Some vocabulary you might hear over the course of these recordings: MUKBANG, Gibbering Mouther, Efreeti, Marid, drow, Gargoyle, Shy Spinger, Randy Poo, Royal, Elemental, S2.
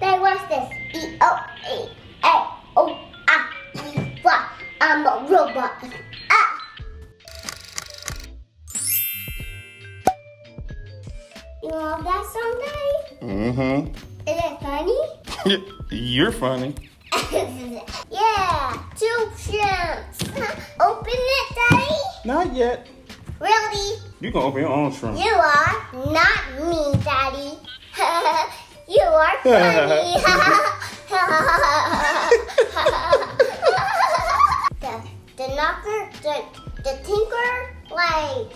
Then what's this? E-O-A-A-O-I-E-Y. I'm a robot. You love that song, Daddy? Mm-hmm. Is it funny? You're funny. Yeah, two shrimps. Open it, Daddy. Not yet. Really? You can open your own shrimp. You are not me, Daddy. You are funny. The knocker, the tinker, like.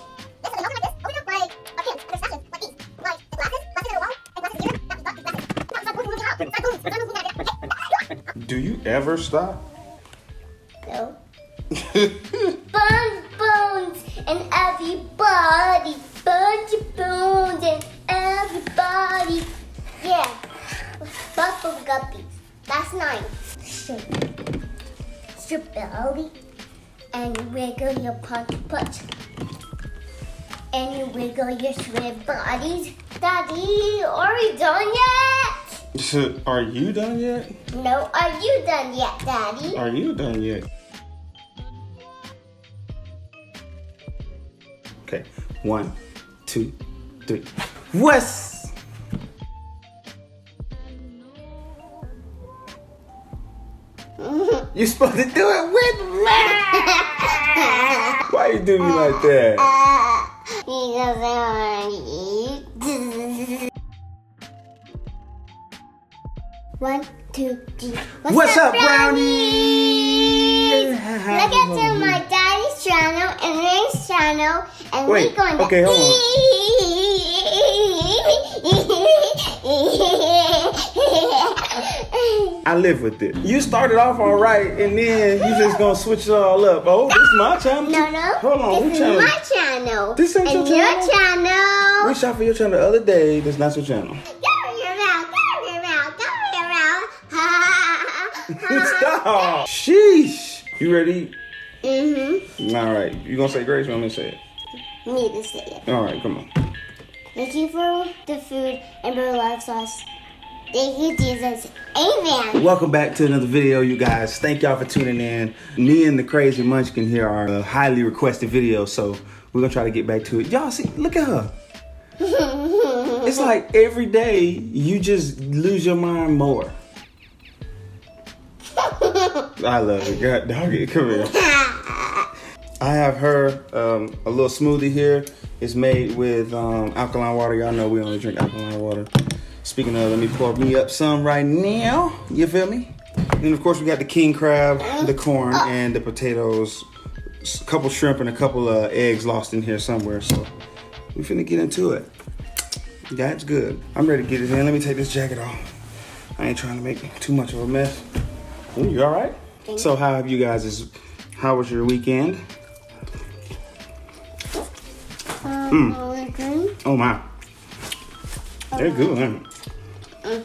Do you ever stop? No. Bones and everybody. Bones and everybody. Yeah. Bubble guppies. That's nice. Strip belly and wiggle your punch. And you wiggle your shrimp bodies. Daddy, are we done yet? So, are you done yet? No, are you done yet, Daddy? Are you done yet? Okay, 1, 2, 3. Wes! You're supposed to do it with me! Why you do me like that? Because I want to eat. 1, 2, 3. What's up, brownies? Look into my daddy's channel and Ray's channel, and we're going to hold on. I live with it. You started off all right, and then you just gonna switch it all up. Oh, this is my channel. No. Hold on, this is my channel. This ain't your channel. Your channel. We shot for your channel the other day. This is not your channel. Stop! Sheesh! You ready? Mm-hmm. Alright, you gonna say grace or I'm gonna say it? Me to say it. Alright, come on. Thank you for the food and for love sauce. Thank you, Jesus. Amen. Welcome back to another video, you guys. Thank y'all for tuning in. Me and the Crazy Munchkin here are a highly requested video, so we're gonna try to get back to it. Y'all see, look at her. It's like every day you just lose your mind more. I love it. God, doggy, come here. I have her a little smoothie here. It's made with alkaline water. Y'all know we only drink alkaline water. Speaking of, let me pour me up some right now. You feel me? And of course, we got the king crab, the corn, and the potatoes. A couple shrimp and a couple of eggs lost in here somewhere. So we finna get into it. That's good. I'm ready to get it in. Let me take this jacket off. I ain't trying to make too much of a mess. Ooh, you all right? So how have you guys? How was your weekend? Oh my, they're good, aren't they?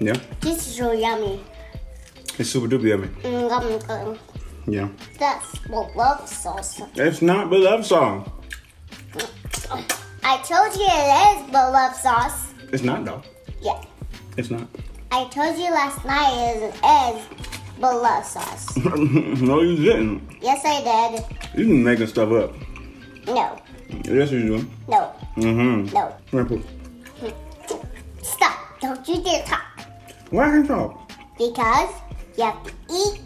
Yeah. This is so yummy. It's super duper yummy. Yeah. That's beloved sauce. It's not beloved sauce. I told you it is beloved sauce. It's not though. Yeah. It's not. I told you last night it is beloved sauce. No, you didn't. Yes, I did. You've been making stuff up. No. Yes, you do. No. Mm-hmm. No. Rainbow. Stop. Don't you dare talk. Why can't you talk? Because you have to eat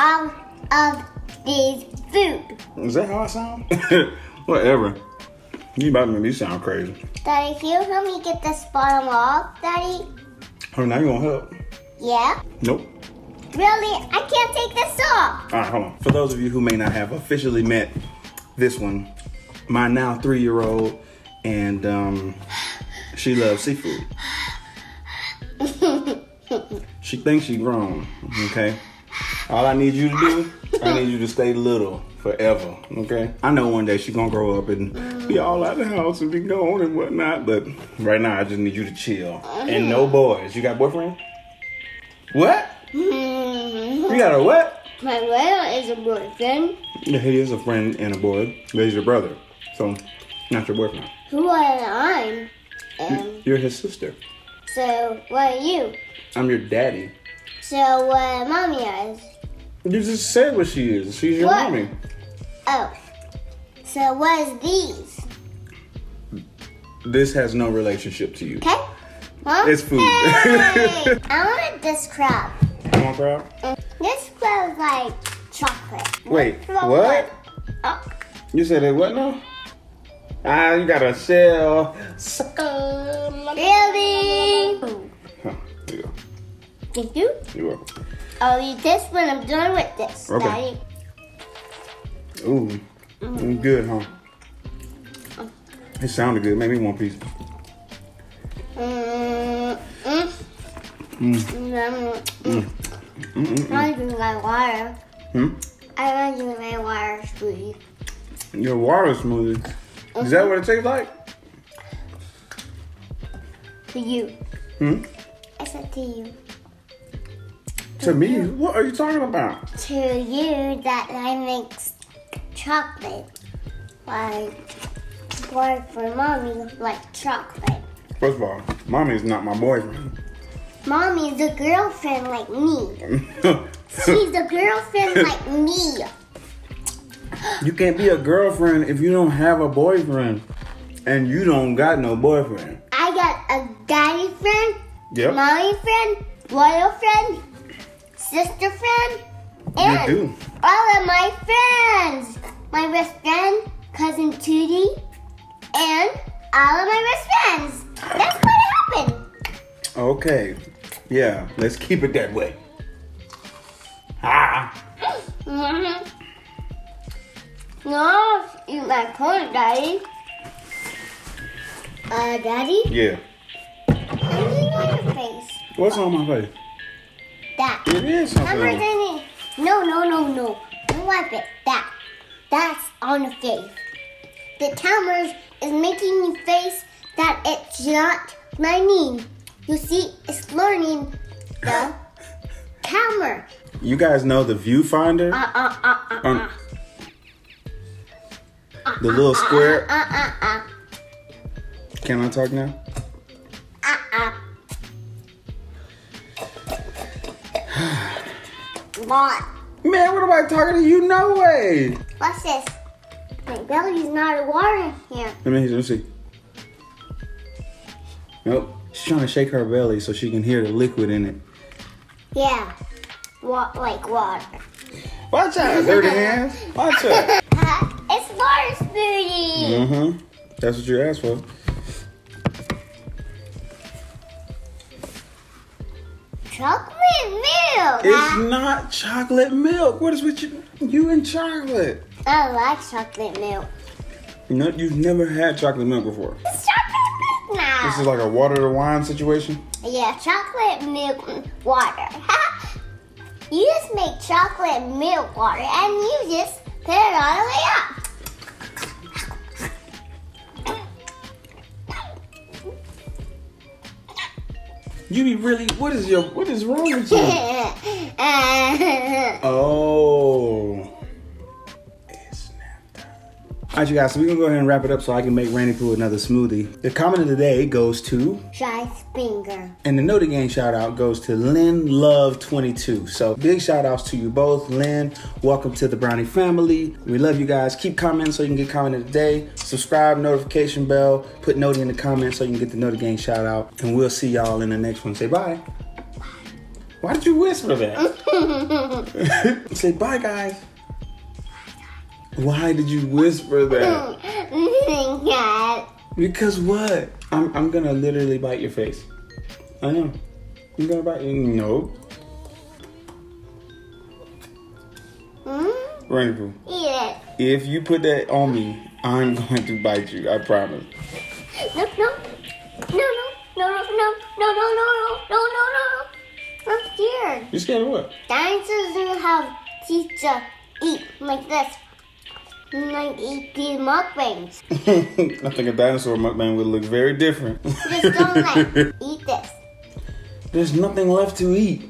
all of this food. Is that how I sound? Whatever. You about to make me sound crazy. Daddy, can you help me get this bottom off, Daddy? Oh, now you gonna help? Yeah. Nope. Really? I can't take this off. All right, hold on. For those of you who may not have officially met this one, my now 3-year-old, and she loves seafood. She thinks she's grown, okay? All I need you to do, I need you to stay little forever, okay? I know one day she's gonna grow up and be all out of the house and be gone and whatnot, but right now I just need you to chill. And no boys. You got a boyfriend? What? You got a what? My brother is a boyfriend. Yeah, he is a friend and a boy, but he's your brother, so not your boyfriend. Who am I? You're his sister. So, what are you? I'm your daddy. So, what mommy is? You just said what she is. She's your mommy. Oh. So, what is these? This has no relationship to you. Okay. Huh? It's food. Hey! I want this crab. You want crab? This crab is like chocolate. Wait, what? Oh. You said it what now? Ah, you got a shell. Really? Huh, there you go. Thank you. You're welcome. I'll eat this when I'm done with this, okay, Daddy. Ooh, good, huh? It sounded good. Make me one piece. I want to drink my water. I want to drink my water smoothie. Your water smoothie? Is that what it tastes like? To you. I said to you. To me? You. What are you talking about? To you, that I mix chocolate. Like, for mommy, like chocolate. First of all, mommy's not my boyfriend. Mommy's a girlfriend like me. She's a girlfriend like me. You can't be a girlfriend if you don't have a boyfriend. And you don't got no boyfriend. I got a daddy friend, mommy friend, royal friend, sister friend, and all of my friends. My best friend, cousin Tootie, and all of my best friends. That's what happened. Okay. Yeah, let's keep it that way. Ah. No, eat my corn, Daddy. Daddy? Yeah. What's on your face? What's on my face? That. It is something. No. You wipe it. That. That's on the face. The camera is making me face that it's not my name. You see, it's learning the camera. You guys know the viewfinder? The little square. Can I talk now? What? Man, what am I talking to you? No way. What's this? My belly's not water here. Let me see. Nope. She's trying to shake her belly so she can hear the liquid in it. Yeah. Like water. Watch out, dirty hands. Watch out. It's water smoothie. That's what you asked for. Chocolate milk. It's not chocolate milk. What is with you and chocolate? I like chocolate milk. No, you've never had chocolate milk before. It's chocolate milk now. This is like a water to wine situation? Yeah, chocolate milk water. You just make chocolate milk water and you just put it all the way up. You be really, what is wrong with you? Oh. It's nap time. All right, you guys, so we're going to go ahead and wrap it up so I can make Randy Poo another smoothie. The comment of the day goes to... Shy Spinger. And the Know The Game shout out goes to Lynn Love 22. So big shout outs to you both. Lynn, welcome to the Brownie family. We love you guys. Keep commenting so you can get comment of the day. Subscribe, notification bell. Put Noti in the comments so you can get the Know The Game shout out. And we'll see y'all in the next one. Say bye. Bye. Why did you whisper that? Say bye, guys. Why did you whisper that? God. Because what? I'm gonna literally bite your face. I know. You gonna bite? No. Randy Poo. Yeah. If you put that on me, I'm going to bite you. I promise. No. I'm scared. You scared of what? Dinosaurs don't have teeth to eat like this. Like eat these mukbangs. I think a dinosaur mukbang would look very different. Just don't like eat this. There's nothing left to eat.